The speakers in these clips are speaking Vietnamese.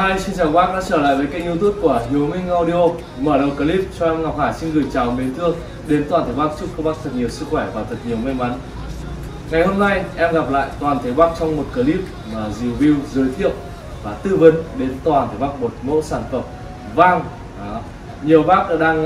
Hi, xin chào các bác đã trở lại với kênh YouTube của Hiếu Minh Audio. Mở đầu clip cho em Ngọc Hải xin gửi chào mến thương đến toàn thể bác, chúc các bác thật nhiều sức khỏe và thật nhiều may mắn. Ngày hôm nay em gặp lại toàn thể bác trong một clip mà review, giới thiệu và tư vấn đến toàn thể bác một mẫu sản phẩm vang. Đó. Nhiều bác đang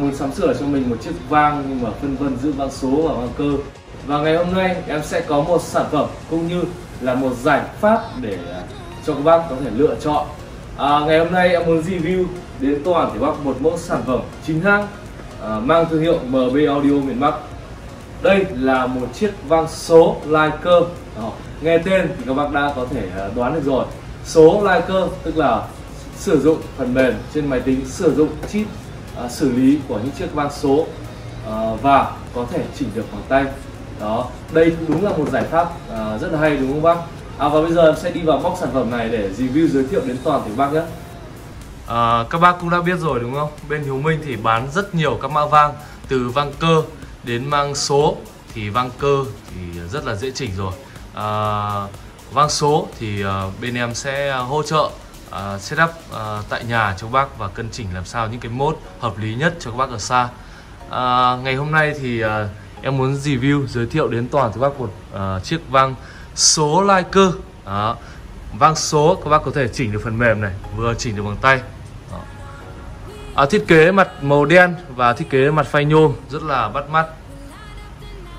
muốn sắm sửa cho mình một chiếc vang nhưng mà phân vân giữa vang số và vang cơ. Và ngày hôm nay em sẽ có một sản phẩm cũng như là một giải pháp để cho các bác có thể lựa chọn. Ngày hôm nay em muốn review đến toàn thể bác một mẫu sản phẩm chính hãng mang thương hiệu MB Audio miền Bắc. Đây là một chiếc vang số lai cơ. Nghe tên thì các bác đã có thể đoán được rồi. Số lai cơ tức là sử dụng phần mềm trên máy tính, sử dụng chip xử lý của những chiếc vang số và có thể chỉnh được bằng tay. Đó, đây đúng là một giải pháp rất là hay đúng không bác? Và bây giờ em sẽ đi vào box sản phẩm này để review giới thiệu đến toàn thể bác nhé. Các bác cũng đã biết rồi đúng không? Bên Hiếu Minh thì bán rất nhiều các mã vang, từ vang cơ đến vang số. Thì vang cơ thì rất là dễ chỉnh rồi. Vang số thì bên em sẽ hỗ trợ setup tại nhà cho các bác và cân chỉnh làm sao những cái mode hợp lý nhất cho các bác ở xa. Ngày hôm nay thì em muốn review giới thiệu đến toàn thể bác một chiếc vang số lai cơ. Đó. Vang số các bác có thể chỉnh được phần mềm này, vừa chỉnh được bằng tay. Đó. Thiết kế mặt màu đen và thiết kế mặt phay nhôm rất là bắt mắt.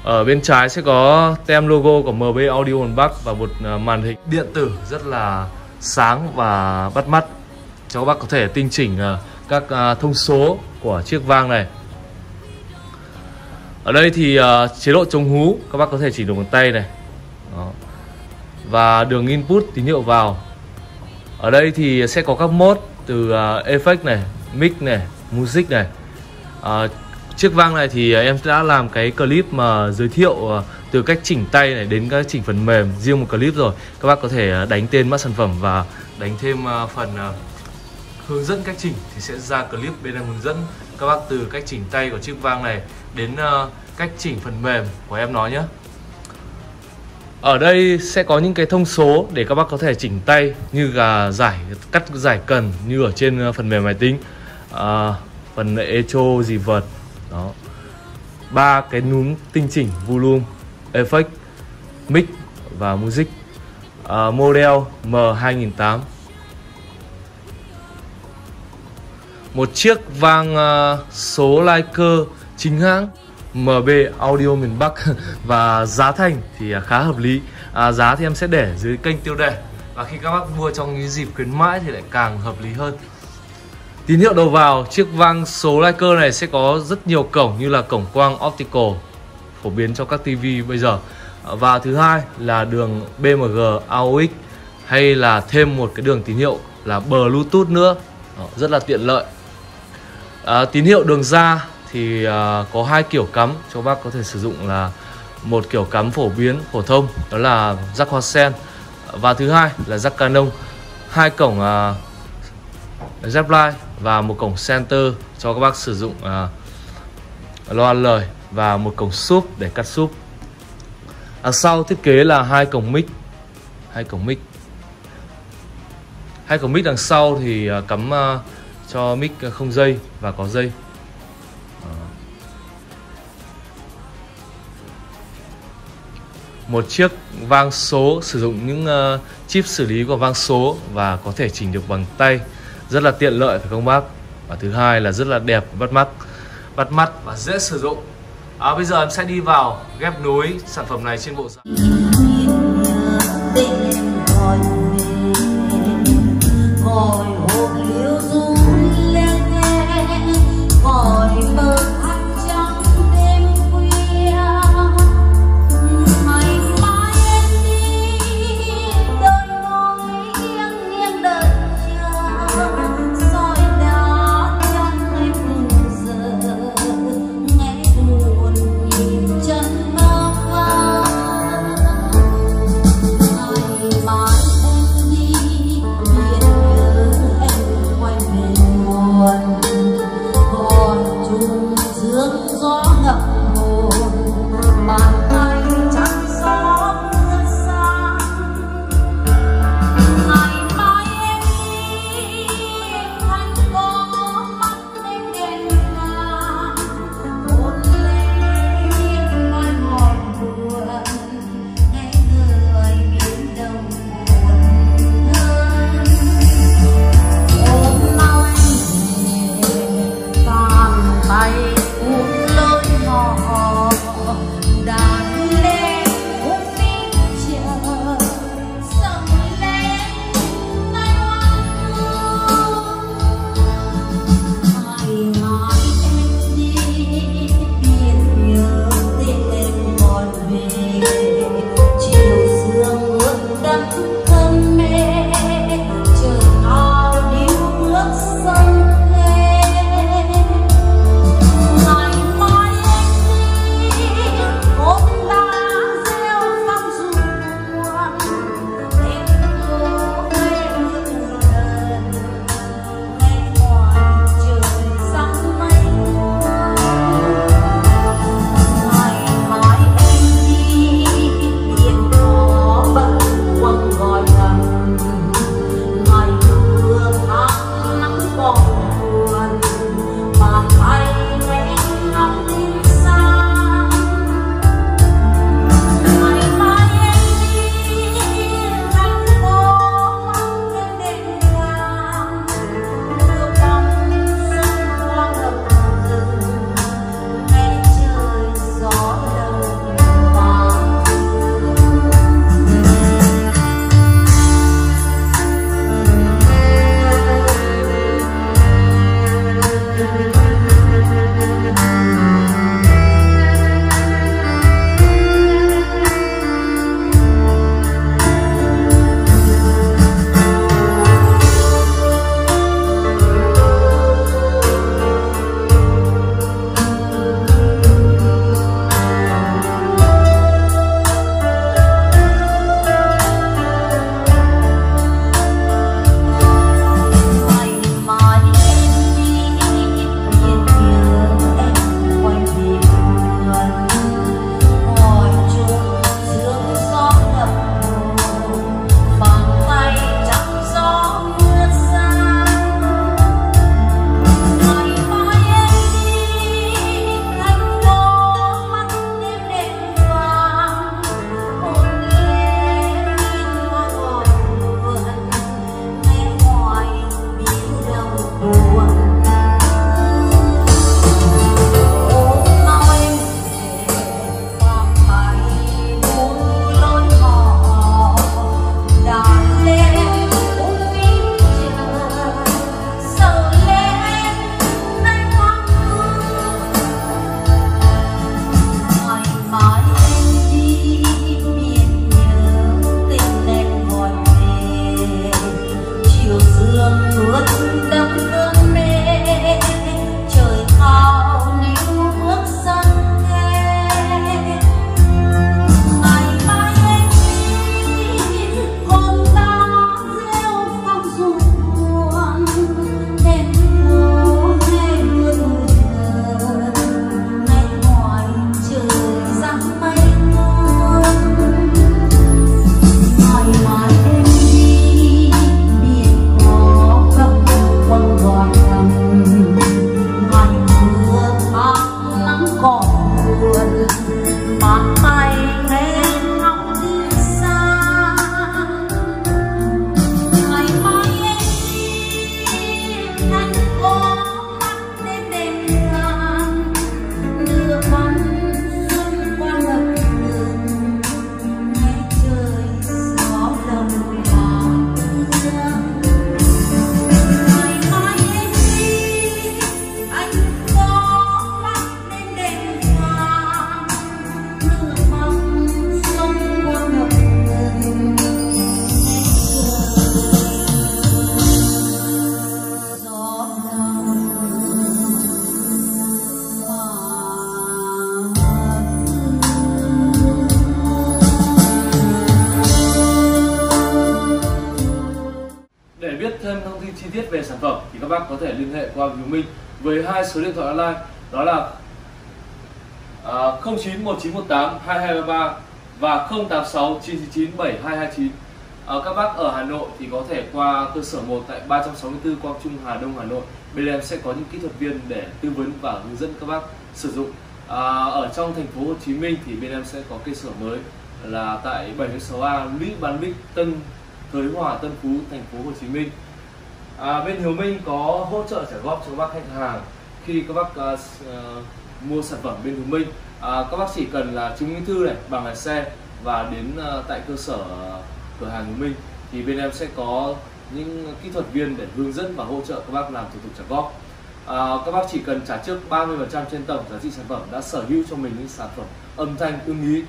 Ở bên trái sẽ có tem logo của MB Audio miền Bắc và một màn hình điện tử rất là sáng và bắt mắt cho các bác có thể tinh chỉnh các thông số của chiếc vang này. Ở đây thì chế độ chống hú các bác có thể chỉnh được bằng tay này. Đó. Và đường input tín hiệu vào. Ở đây thì sẽ có các mode từ effect này, mic này, music này. Chiếc vang này thì em đã làm cái clip mà giới thiệu từ cách chỉnh tay này đến các chỉnh phần mềm riêng một clip rồi. Các bác có thể đánh tên mã sản phẩm và đánh thêm phần hướng dẫn cách chỉnh thì sẽ ra clip bên em hướng dẫn các bác từ cách chỉnh tay của chiếc vang này đến cách chỉnh phần mềm của em nói nhé. Ở đây sẽ có những cái thông số để các bác có thể chỉnh tay như là giải cắt, giải cần như ở trên phần mềm máy tính, phần echo gì vợt đó, 3 cái núm tinh chỉnh volume, effect, mic và music, model M 2008. Một chiếc vang số lai cơ chính hãng MB Audio miền Bắc và giá thành thì khá hợp lý. Giá thì em sẽ để dưới kênh tiêu đề và khi các bác mua trong những dịp khuyến mãi thì lại càng hợp lý hơn. Tín hiệu đầu vào, chiếc vang số lai cơ này sẽ có rất nhiều cổng như là cổng quang optical phổ biến cho các TV bây giờ. Và thứ hai là đường BMG AUX hay là thêm một cái đường tín hiệu là Bluetooth nữa. Đó, rất là tiện lợi. Tín hiệu đường ra thì có hai kiểu cắm cho bác có thể sử dụng, là một kiểu cắm phổ biến phổ thông đó là jack hoa sen và thứ hai là jack Canon, hai cổng Zipline và một cổng center cho các bác sử dụng loa lời và một cổng sub để cắt sub. Sau thiết kế là hai cổng mic đằng sau thì cắm cho mic không dây và có dây. Một chiếc vang số sử dụng những chip xử lý của vang số và có thể chỉnh được bằng tay, rất là tiện lợi phải không bác? Và thứ hai là rất là đẹp, bắt mắt và dễ sử dụng. Bây giờ em sẽ đi vào ghép nối sản phẩm này trên bộ sản biết về sản phẩm thì các bác có thể liên hệ qua Hiếu Minh với hai số điện thoại online, đó là 0919182233 và 0869997229. Các bác ở Hà Nội thì có thể qua cơ sở 1 tại 364 Quang Trung, Hà Đông, Hà Nội. Bên em sẽ có những kỹ thuật viên để tư vấn và hướng dẫn các bác sử dụng. Ở trong thành phố Hồ Chí Minh thì bên em sẽ có cơ sở mới là tại 76A Lý Bán Bích, Tân Thới Hòa, Tân Phú, thành phố Hồ Chí Minh. Bên Hiếu Minh có hỗ trợ trả góp cho các bác khách hàng khi các bác mua sản phẩm bên Hiếu Minh. Các bác chỉ cần là chứng minh thư này, bằng lái xe và đến tại cơ sở cửa hàng Hiếu Minh thì bên em sẽ có những kỹ thuật viên để hướng dẫn và hỗ trợ các bác làm thủ tục trả góp. Các bác chỉ cần trả trước 30% trên tổng giá trị sản phẩm đã sở hữu cho mình những sản phẩm âm thanh ưng ý.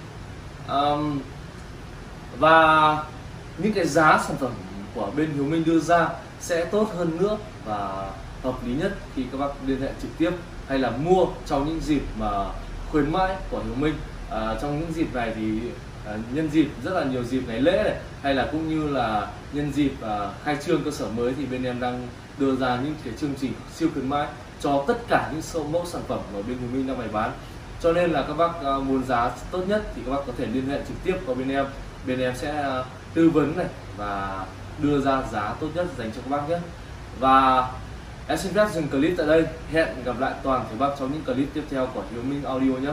Và những cái giá sản phẩm của bên Hiếu Minh đưa ra sẽ tốt hơn nữa và hợp lý nhất khi các bác liên hệ trực tiếp hay là mua trong những dịp mà khuyến mãi của Hiếu Minh. Trong những dịp này thì nhân dịp rất là nhiều dịp ngày lễ này, hay là cũng như là nhân dịp khai trương cơ sở mới thì bên em đang đưa ra những cái chương trình siêu khuyến mãi cho tất cả những mẫu sản phẩm mà bên Hiếu Minh đang bày bán. Cho nên là các bác muốn giá tốt nhất thì các bác có thể liên hệ trực tiếp vào bên em. Bên em sẽ tư vấn này và đưa ra giá tốt nhất dành cho các bác nhé. Và em xin phép dừng clip tại đây. Hẹn gặp lại toàn thể bác trong những clip tiếp theo của Hiếu Minh Audio nhé.